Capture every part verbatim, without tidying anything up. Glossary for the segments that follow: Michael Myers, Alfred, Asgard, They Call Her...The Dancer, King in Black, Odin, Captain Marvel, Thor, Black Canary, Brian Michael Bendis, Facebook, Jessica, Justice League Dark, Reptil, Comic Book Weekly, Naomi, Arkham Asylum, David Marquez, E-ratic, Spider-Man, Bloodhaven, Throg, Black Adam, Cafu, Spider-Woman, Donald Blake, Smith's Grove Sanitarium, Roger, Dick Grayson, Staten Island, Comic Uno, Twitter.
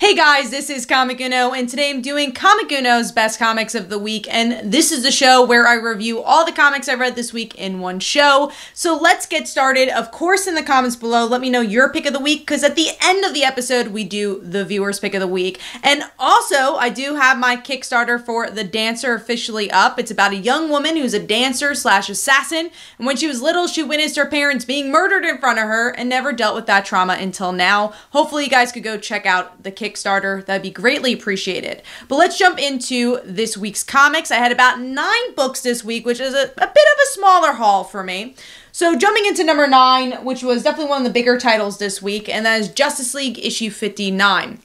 Hey guys, this is Comic Uno, and today I'm doing Comic Uno's Best Comics of the Week, and this is the show where I review all the comics I've read this week in one show. So let's get started. Of course, in the comments below, let me know your pick of the week, because at the end of the episode, we do the viewer's pick of the week. And also, I do have my Kickstarter for The Dancer officially up. It's about a young woman who's a dancer slash assassin, and when she was little, she witnessed her parents being murdered in front of her and never dealt with that trauma until now. Hopefully, you guys could go check out the Kickstarter. That'd be greatly appreciated. But let's jump into this week's comics. I had about nine books this week, which is a, a bit of a smaller haul for me. So jumping into number nine, which was definitely one of the bigger titles this week, and that is Justice League issue fifty-nine.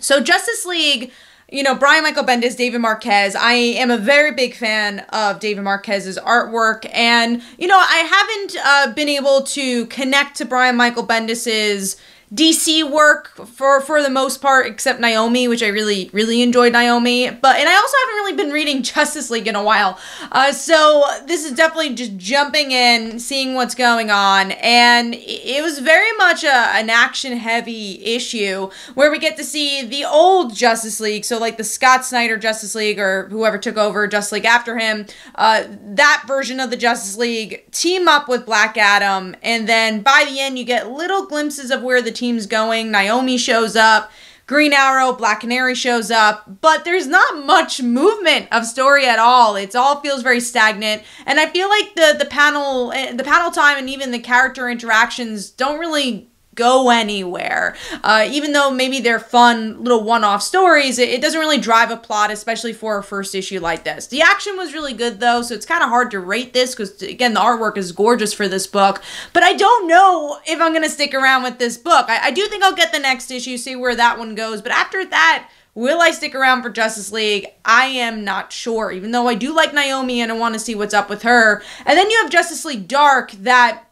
So Justice League, you know, Brian Michael Bendis, David Marquez. I am a very big fan of David Marquez's artwork. And, you know, I haven't uh, been able to connect to Brian Michael Bendis's D C work for for the most part, except Naomi, which I really, really enjoyed Naomi. But, and I also haven't really been reading Justice League in a while. Uh, so this is definitely just jumping in, seeing what's going on. And it was very much a, an action-heavy issue where we get to see the old Justice League. So like the Scott Snyder Justice League, or whoever took over Justice League after him, uh, that version of the Justice League team up with Black Adam. And then by the end, you get little glimpses of where the team's going. Naomi shows up, Green Arrow, Black Canary shows up, but there's not much movement of story at all. It all feels very stagnant, and I feel like the the panel the panel time and even the character interactions don't really go anywhere. Uh, even though maybe they're fun little one-off stories, it, it doesn't really drive a plot, especially for a first issue like this. The action was really good though, so it's kind of hard to rate this because, again, the artwork is gorgeous for this book, but I don't know if I'm going to stick around with this book. I, I do think I'll get the next issue, see where that one goes, but after that, will I stick around for Justice League? I am not sure, even though I do like Naomi and I want to see what's up with her. And then you have Justice League Dark, that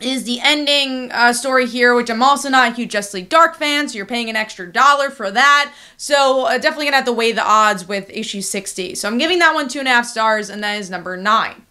is the ending uh, story here, which I'm also not a huge Justice League Dark fan, so you're paying an extra dollar for that. So uh, definitely gonna have to weigh the odds with issue sixty. So I'm giving that one two and a half stars, and that is number nine.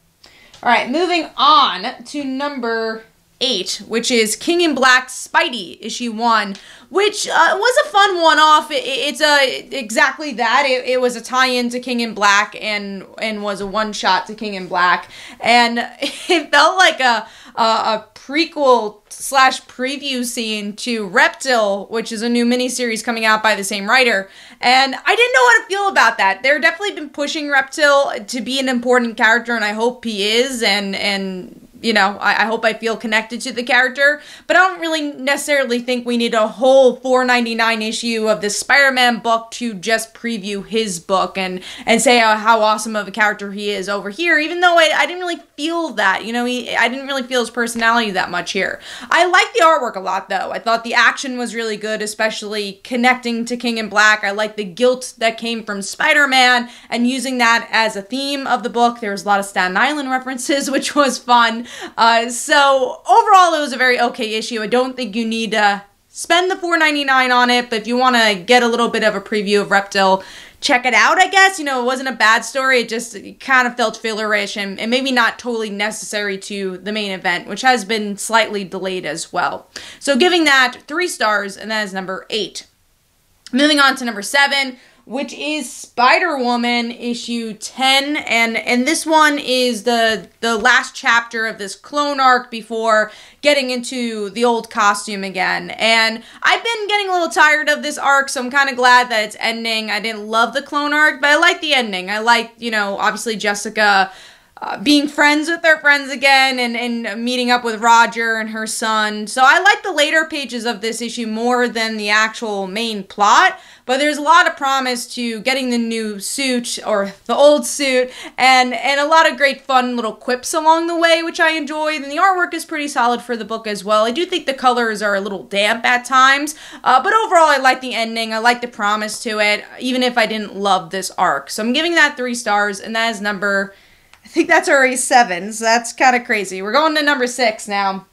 All right, moving on to number eight, which is King in Black, Spidey, issue one, which uh, was a fun one-off. It, it's a exactly that. It, it was a tie-in to King in Black and and was a one-shot to King in Black, and it felt like a a, a prequel slash preview scene to Reptil, which is a new miniseries coming out by the same writer. And I didn't know how to feel about that. They've definitely been pushing Reptil to be an important character, and I hope he is, and and. You know, I, I hope I feel connected to the character, but I don't really necessarily think we need a whole four ninety-nine issue of this Spider-Man book to just preview his book and, and say uh, how awesome of a character he is over here, even though I, I didn't really feel that. You know, he, I didn't really feel his personality that much here. I liked the artwork a lot, though. I thought the action was really good, especially connecting to King in Black. I liked the guilt that came from Spider-Man and using that as a theme of the book. There was a lot of Staten Island references, which was fun. Uh, so overall, it was a very okay issue. I don't think you need to spend the four ninety-nine on it, but if you want to get a little bit of a preview of Reptil, check it out, I guess. You know, it wasn't a bad story. It just kind of felt fillerish and, and maybe not totally necessary to the main event, which has been slightly delayed as well. So giving that three stars, and that is number eight. Moving on to number seven, which is Spider-Woman issue ten, and and this one is the the last chapter of this clone arc before getting into the old costume again. And I've been getting a little tired of this arc, so I'm kind of glad that it's ending. I didn't love the clone arc, but I like the ending. I like, you know, obviously Jessica Uh, being friends with her friends again and, and meeting up with Roger and her son. So I like the later pages of this issue more than the actual main plot, but there's a lot of promise to getting the new suit or the old suit and, and a lot of great fun little quips along the way, which I enjoyed. And the artwork is pretty solid for the book as well. I do think the colors are a little damp at times, uh, but overall I like the ending. I like the promise to it, even if I didn't love this arc. So I'm giving that three stars, and that is number... I think that's already seven, so that's kind of crazy. We're going to number six now,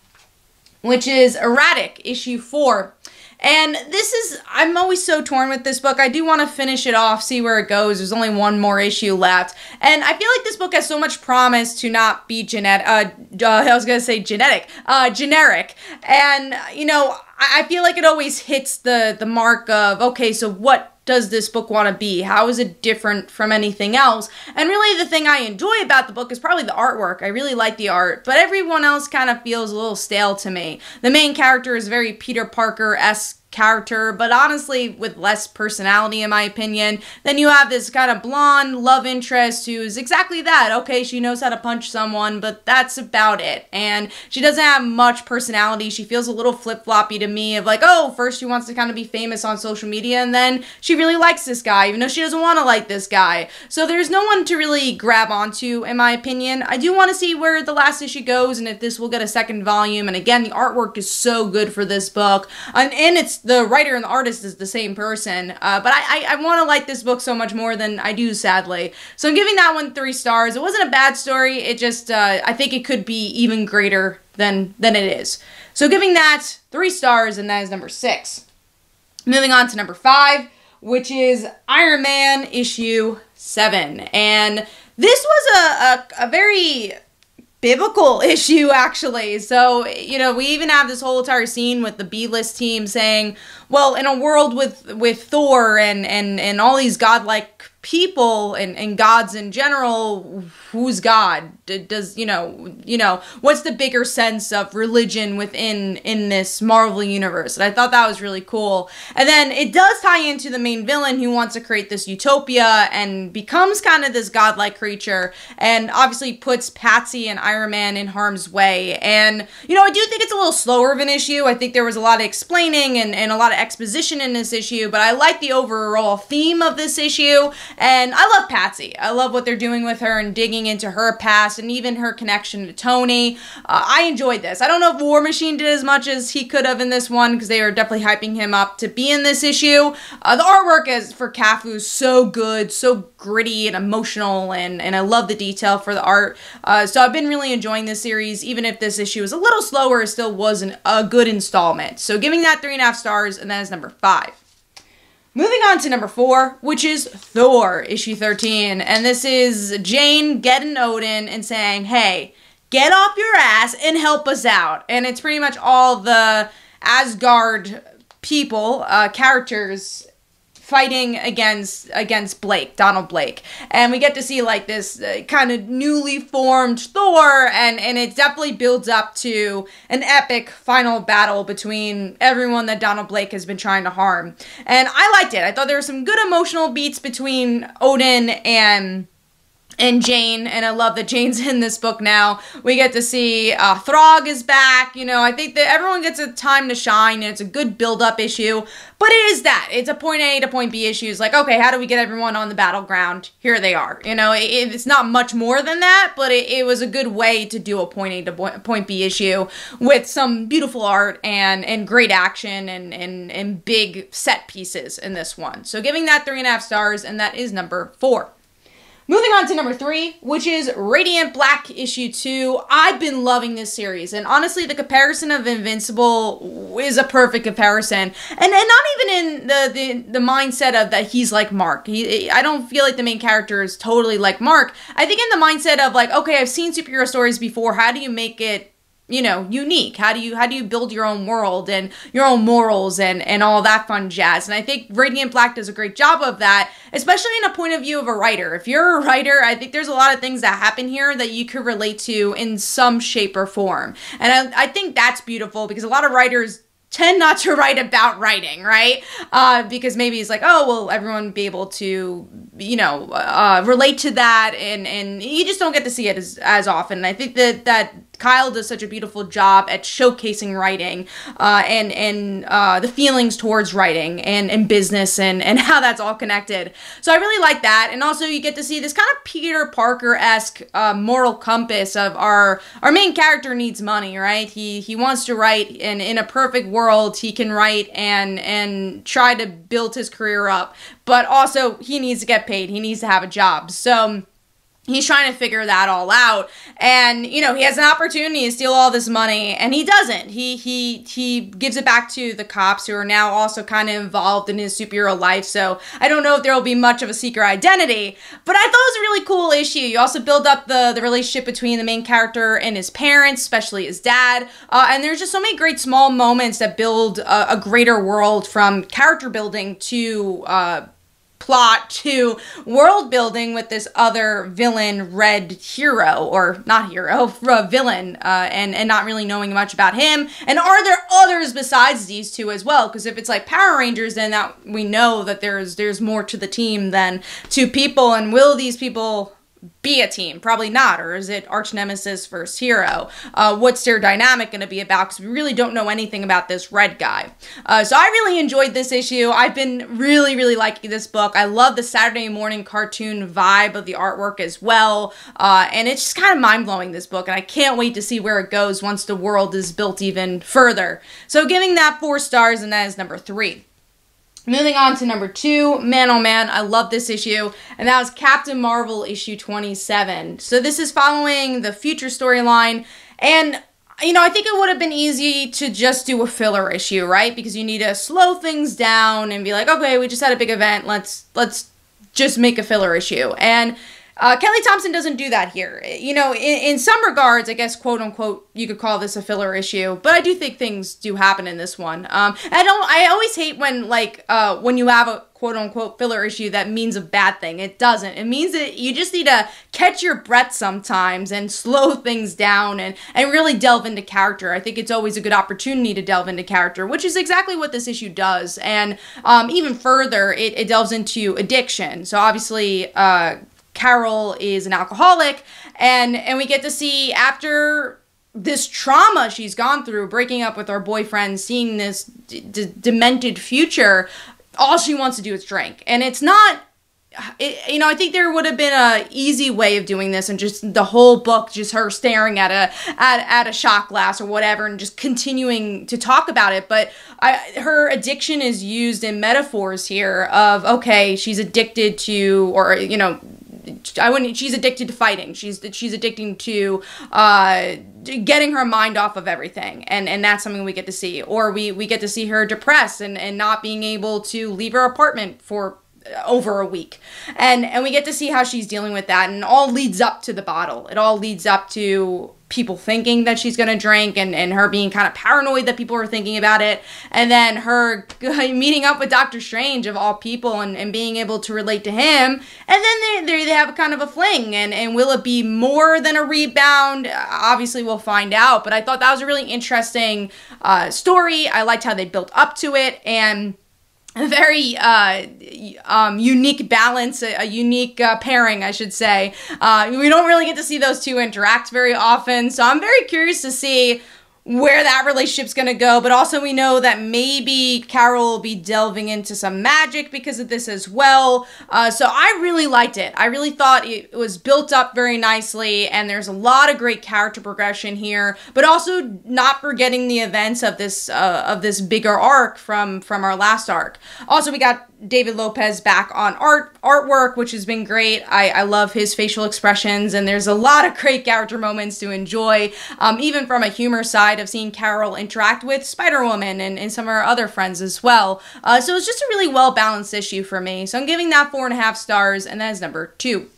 which is E-ratic, issue four. And this is, I'm always so torn with this book. I do want to finish it off, see where it goes. There's only one more issue left. And I feel like this book has so much promise to not be genetic, uh, uh, I was going to say genetic, uh, generic. And, you know, I, I feel like it always hits the, the mark of, okay, so what does this book want to be? How is it different from anything else? And really the thing I enjoy about the book is probably the artwork. I really like the art, but everyone else kind of feels a little stale to me. The main character is very Peter Parker-esque character, but honestly with less personality in my opinion. Then you have this kind of blonde love interest who is exactly that. Okay, she knows how to punch someone, but that's about it. And she doesn't have much personality. She feels a little flip-floppy to me of like, oh, first she wants to kind of be famous on social media, and then she really likes this guy, even though she doesn't want to like this guy. So there's no one to really grab onto in my opinion. I do want to see where the last issue goes and if this will get a second volume. And again, the artwork is so good for this book. And, and it's the writer and the artist is the same person, uh, but I, I, I want to like this book so much more than I do, sadly. So I'm giving that one three stars. It wasn't a bad story, it just, uh, I think it could be even greater than, than it is. So giving that three stars, and that is number six. Moving on to number five, which is Iron Man issue seven. And this was a, a, a very biblical issue, actually. So, you know, we even have this whole entire scene with the B-list team saying, well, in a world with with Thor and and and all these godlike people and and gods in general, who's God? Does, you know, you know, what's the bigger sense of religion within in this Marvel universe? And I thought that was really cool. And then it does tie into the main villain who wants to create this utopia and becomes kind of this godlike creature, and obviously puts Patsy and Iron Man in harm's way. And, you know, I do think it's a little slower of an issue. I think there was a lot of explaining and, and a lot of exposition in this issue, but I like the overall theme of this issue. And I love Patsy. I love what they're doing with her and digging into her past and even her connection to Tony. Uh, I enjoyed this. I don't know if War Machine did as much as he could have in this one, because they were definitely hyping him up to be in this issue. Uh, the artwork is, for Cafu is so good, so gritty and emotional, and, and I love the detail for the art. Uh, so I've been really enjoying this series. Even if this issue is a little slower, it still was an, a good installment. So giving that three and a half stars, and that is number five. Moving on to number four, which is Thor, issue thirteen. And this is Jane getting Odin and saying, hey, get off your ass and help us out. And it's pretty much all the Asgard people, uh, characters, fighting against against Blake, Donald Blake. And we get to see like this uh, kind of newly formed Thor, and, and it definitely builds up to an epic final battle between everyone that Donald Blake has been trying to harm. And I liked it. I thought there were some good emotional beats between Odin and and Jane, and I love that Jane's in this book now. We get to see uh, Throg is back. You know, I think that everyone gets a time to shine, and it's a good build-up issue, but it is that. It's a point A to point B issue. It's like, okay, how do we get everyone on the battleground? Here they are. You know, it, it's not much more than that, but it, it was a good way to do a point A to point B issue with some beautiful art and, and great action and, and, and big set pieces in this one. So giving that three and a half stars, and that is number four. Moving on to number three, which is Radiant Black issue two. I've been loving this series, and honestly, the comparison of Invincible is a perfect comparison, and and not even in the the, the mindset of that he's like Mark. He, I don't feel like the main character is totally like Mark. I think in the mindset of like, okay, I've seen superhero stories before. How do you make it, you know, unique? How do you, how do you build your own world and your own morals and, and all that fun jazz? And I think Radiant Black does a great job of that, especially in a point of view of a writer. If you're a writer, I think there's a lot of things that happen here that you could relate to in some shape or form. And I, I think that's beautiful, because a lot of writers tend not to write about writing, right? Uh, because maybe it's like, oh, well, everyone would be able to, you know, uh, relate to that, and, and you just don't get to see it as, as often. And I think that, that Kyle does such a beautiful job at showcasing writing uh, and, and uh, the feelings towards writing and, and business and, and how that's all connected. So I really like that. And also you get to see this kind of Peter Parker-esque uh, moral compass of our, our main character needs money, right? He, he wants to write, and in a perfect world, he can write and, and try to build his career up. But also he needs to get paid. He needs to have a job. So he's trying to figure that all out. And, you know, he has an opportunity to steal all this money, and he doesn't. He he he gives it back to the cops, who are now also kind of involved in his superhero life. So I don't know if there will be much of a secret identity. But I thought it was a really cool issue. You also build up the, the relationship between the main character and his parents, especially his dad. Uh, and there's just so many great small moments that build a, a greater world, from character building to... Uh, plot to world building with this other villain, red hero, or not hero, villain, uh, and, and not really knowing much about him. And are there others besides these two as well? Because if it's like Power Rangers, then that we know that there's there's more to the team than two people. And will these people be a team? Probably not. Or is it arch nemesis versus hero? Uh, what's their dynamic going to be about? Because we really don't know anything about this red guy. Uh, so I really enjoyed this issue. I've been really, really liking this book. I love the Saturday morning cartoon vibe of the artwork as well. Uh, and it's just kind of mind-blowing, this book. And I can't wait to see where it goes once the world is built even further. So giving that four stars, and that is number three. Moving on to number two, man oh man, I love this issue, and that was Captain Marvel issue twenty-seven. So this is following the future storyline, and you know, I think it would have been easy to just do a filler issue, right? Because you need to slow things down and be like, okay, we just had a big event, let's let's just make a filler issue. And Uh, Kelly Thompson doesn't do that here. You know, in, in some regards, I guess, quote unquote, you could call this a filler issue, but I do think things do happen in this one. Um, I don't, I always hate when, like, uh, when you have a quote unquote filler issue, that means a bad thing. It doesn't. It means that you just need to catch your breath sometimes and slow things down and, and really delve into character. I think it's always a good opportunity to delve into character, which is exactly what this issue does. And um, even further, it, it delves into addiction. So obviously, uh, Carol is an alcoholic, and, and we get to see, after this trauma she's gone through, breaking up with her boyfriend, seeing this d d demented future, all she wants to do is drink. And it's not, it, you know, I think there would have been a easy way of doing this, and just the whole book, just her staring at a at, at a shot glass or whatever, and just continuing to talk about it. But I, her addiction is used in metaphors here of, okay, she's addicted to, or, you know, I wouldn't, she's addicted to fighting. She's, she's addicted to, uh, getting her mind off of everything. And, and that's something we get to see, or we, we get to see her depressed and, and not being able to leave her apartment for over a week. And, and we get to see how she's dealing with that, and it all leads up to the bottle. It all leads up to people thinking that she's going to drink, and, and her being kind of paranoid that people are thinking about it. And then her meeting up with Doctor Strange, of all people, and, and being able to relate to him. And then they, they have kind of a fling, and, and will it be more than a rebound? Obviously we'll find out, but I thought that was a really interesting uh, story. I liked how they built up to it, and a very uh, um, unique balance, a, a unique uh, pairing, I should say. Uh, we don't really get to see those two interact very often, so I'm very curious to see where that relationship's gonna go. But also we know that maybe Carol will be delving into some magic because of this as well. Uh, so I really liked it. I really thought it was built up very nicely, and there's a lot of great character progression here, but also not forgetting the events of this uh, of this bigger arc from from our last arc. Also, we got David Lopez back on art artwork, which has been great. I, I love his facial expressions, and there's a lot of great character moments to enjoy, um, even from a humor side of seeing Carol interact with Spider-Woman and, and some of her other friends as well. Uh, so it's just a really well-balanced issue for me. So I'm giving that four and a half stars, and that is number two.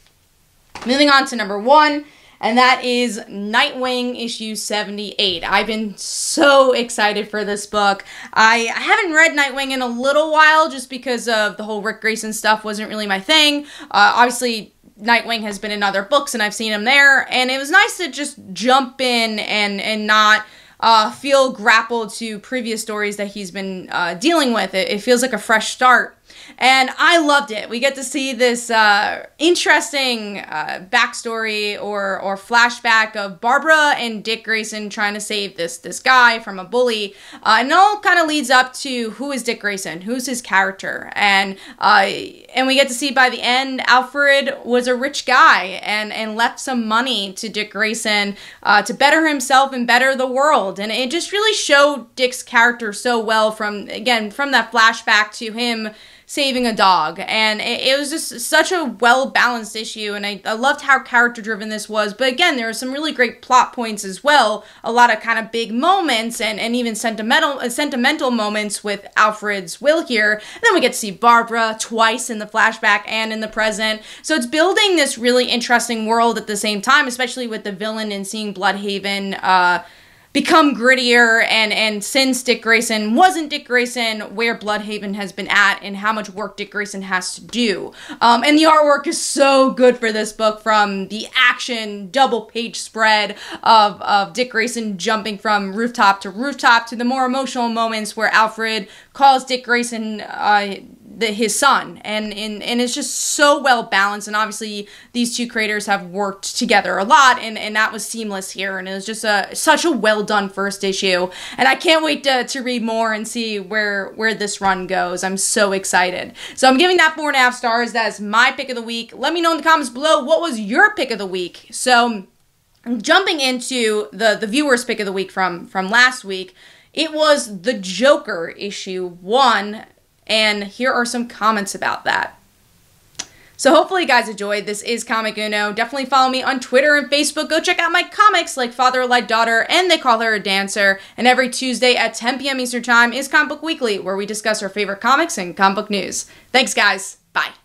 Moving on to number one, and that is Nightwing issue seventy-eight. I've been so excited for this book. I, I haven't read Nightwing in a little while, just because of the whole Rick Grayson stuff wasn't really my thing. Uh, obviously, Nightwing has been in other books, and I've seen him there, and it was nice to just jump in and, and not... Uh, feel grappled to previous stories that he's been uh, dealing with. It, it feels like a fresh start. And I loved it. We get to see this uh, interesting uh, backstory or or flashback of Barbara and Dick Grayson trying to save this this guy from a bully. Uh, and it all kind of leads up to, who is Dick Grayson? Who's his character? And uh, and we get to see, by the end, Alfred was a rich guy and, and left some money to Dick Grayson uh, to better himself and better the world. And it just really showed Dick's character so well, from, again, from that flashback to him saving a dog. And it, it was just such a well-balanced issue, and I, I loved how character-driven this was. But again, there were some really great plot points as well, a lot of kind of big moments, and, and even sentimental, uh, sentimental moments with Alfred's will here. And then we get to see Barbara twice in the flashback and in the present. So it's building this really interesting world at the same time, especially with the villain and seeing Bloodhaven uh, become grittier, and, and since Dick Grayson wasn't Dick Grayson, where Bloodhaven has been at and how much work Dick Grayson has to do. Um, and the artwork is so good for this book, from the action double page spread of, of Dick Grayson jumping from rooftop to rooftop to the more emotional moments where Alfred calls Dick Grayson uh, the, his son. And, and, and it's just so well balanced. And obviously these two creators have worked together a lot, and, and that was seamless here. And it was just a, such a well done first issue. And I can't wait to, to read more and see where, where this run goes. I'm so excited. So I'm giving that four and a half stars. That's my pick of the week. Let me know in the comments below, what was your pick of the week? So jumping into the, the viewer's pick of the week from, from last week, it was the Joker issue one, and here are some comments about that. So hopefully you guys enjoyed. This is Comic Uno. Definitely follow me on Twitter and Facebook. Go check out my comics like Father Like Daughter and They Call Her a Dancer. And every Tuesday at ten p m Eastern Time is Comic Book Weekly, where we discuss our favorite comics and comic book news. Thanks, guys. Bye.